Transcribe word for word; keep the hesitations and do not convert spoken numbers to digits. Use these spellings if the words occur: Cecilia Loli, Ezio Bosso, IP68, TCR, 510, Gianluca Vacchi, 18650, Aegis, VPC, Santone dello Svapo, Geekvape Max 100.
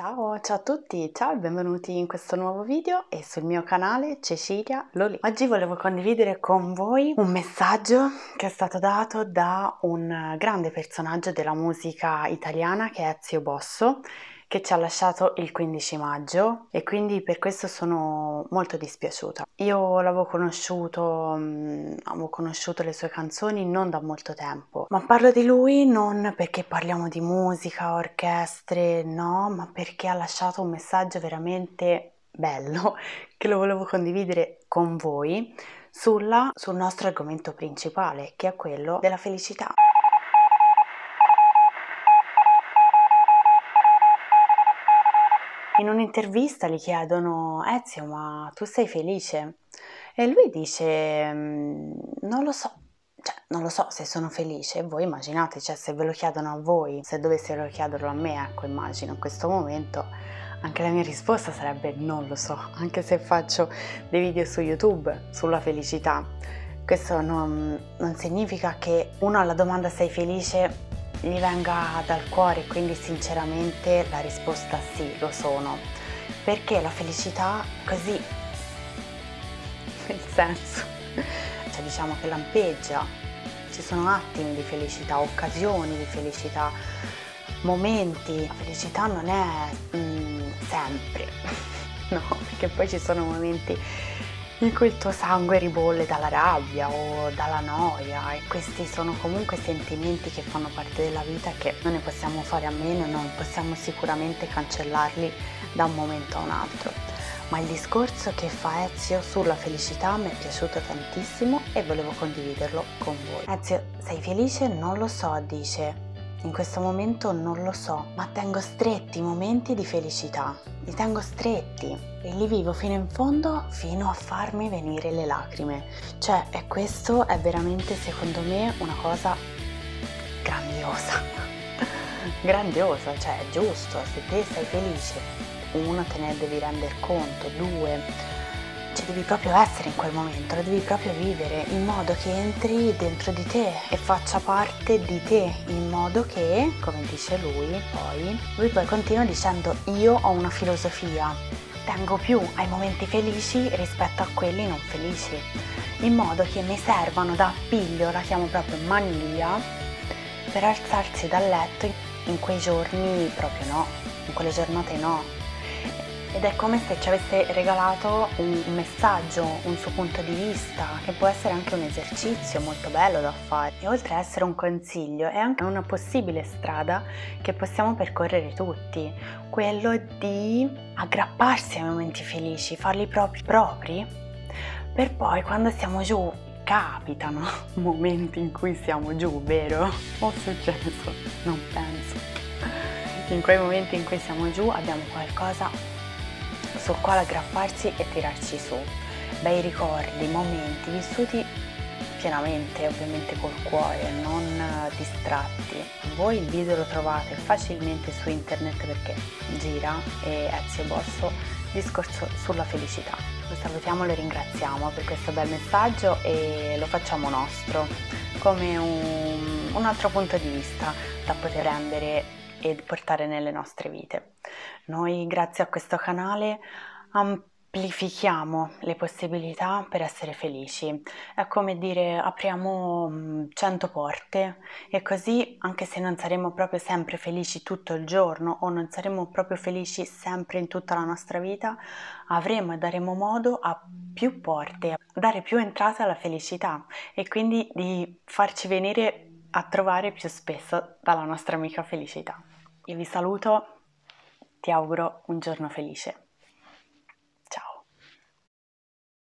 Ciao, ciao a tutti, ciao e benvenuti in questo nuovo video e sul mio canale Cecilia Loli. Oggi volevo condividere con voi un messaggio che è stato dato da un grande personaggio della musica italiana che è Ezio Bosso, che ci ha lasciato il quindici maggio, e quindi per questo sono molto dispiaciuta. Io l'avevo conosciuto, mh, avevo conosciuto le sue canzoni non da molto tempo, ma parlo di lui non perché parliamo di musica, orchestre, no, ma perché ha lasciato un messaggio veramente bello che lo volevo condividere con voi sulla, sul nostro argomento principale, che è quello della felicità. In un'intervista gli chiedono: Ezio, ma tu sei felice? E lui dice: non lo so, cioè non lo so se sono felice. E voi immaginate, cioè se ve lo chiedono a voi, se dovessero chiederlo a me, ecco, immagino in questo momento anche la mia risposta sarebbe non lo so, anche se faccio dei video su YouTube sulla felicità. Questo non, non significa che uno alla domanda sei felice gli venga dal cuore, quindi sinceramente la risposta sì, lo sono, perché la felicità così, nel senso, cioè diciamo che lampeggia, ci sono attimi di felicità, occasioni di felicità, momenti. La felicità non è mm, sempre, no, perché poi ci sono momenti in cui il tuo sangue ribolle dalla rabbia o dalla noia, e questi sono comunque sentimenti che fanno parte della vita, che non ne possiamo fare a meno, non possiamo sicuramente cancellarli da un momento a un altro. Ma il discorso che fa Ezio sulla felicità mi è piaciuto tantissimo e volevo condividerlo con voi. Ezio, sei felice? Non lo so, dice. In questo momento non lo so, ma tengo stretti i momenti di felicità, li tengo stretti e li vivo fino in fondo, fino a farmi venire le lacrime. Cioè, e questo è veramente, secondo me, una cosa grandiosa, grandiosa, cioè è giusto. Se te sei felice, uno, te ne devi rendere conto, due, cioè devi proprio essere in quel momento, lo devi proprio vivere in modo che entri dentro di te e faccia parte di te, in modo che, come dice lui, poi lui poi continua dicendo: io ho una filosofia, tengo più ai momenti felici rispetto a quelli non felici, in modo che mi servano da appiglio, la chiamo proprio mania, per alzarsi dal letto in quei giorni proprio no, in quelle giornate no. Ed è come se ci avesse regalato un messaggio, un suo punto di vista, che può essere anche un esercizio molto bello da fare. E oltre a essere un consiglio, è anche una possibile strada che possiamo percorrere tutti, quello di aggrapparsi ai momenti felici, farli propri, propri, per poi quando siamo giù, capitano momenti in cui siamo giù, vero? O successo? Non penso. In quei momenti in cui siamo giù abbiamo qualcosa sul quale aggrapparsi e tirarci su, bei ricordi, momenti vissuti pienamente, ovviamente col cuore, non distratti. Voi il video lo trovate facilmente su internet perché gira, e Ezio Bosso, discorso sulla felicità. Lo salutiamo, lo ringraziamo per questo bel messaggio e lo facciamo nostro come un, un altro punto di vista da poter rendere e portare nelle nostre vite. Noi, grazie a questo canale, amplifichiamo le possibilità per essere felici. È come dire, apriamo cento porte, e così, anche se non saremo proprio sempre felici tutto il giorno o non saremo proprio felici sempre in tutta la nostra vita, avremo e daremo modo a più porte, a dare più entrata alla felicità, e quindi di farci venire a trovare più spesso dalla nostra amica felicità. Io vi saluto, ti auguro un giorno felice.